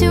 You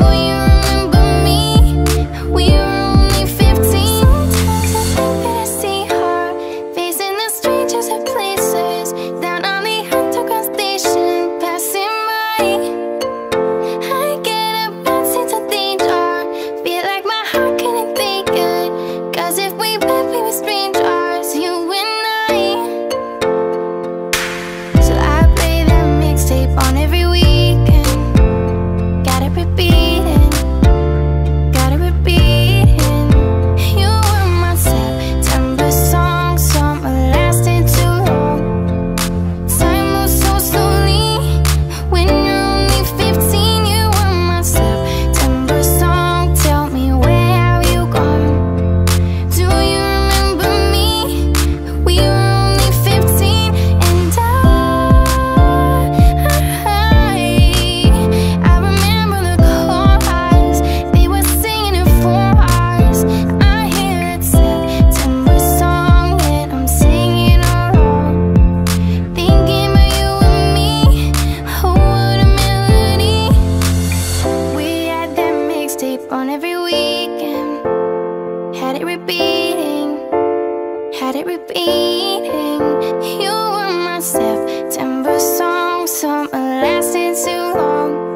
were my September song, summer lasted too long.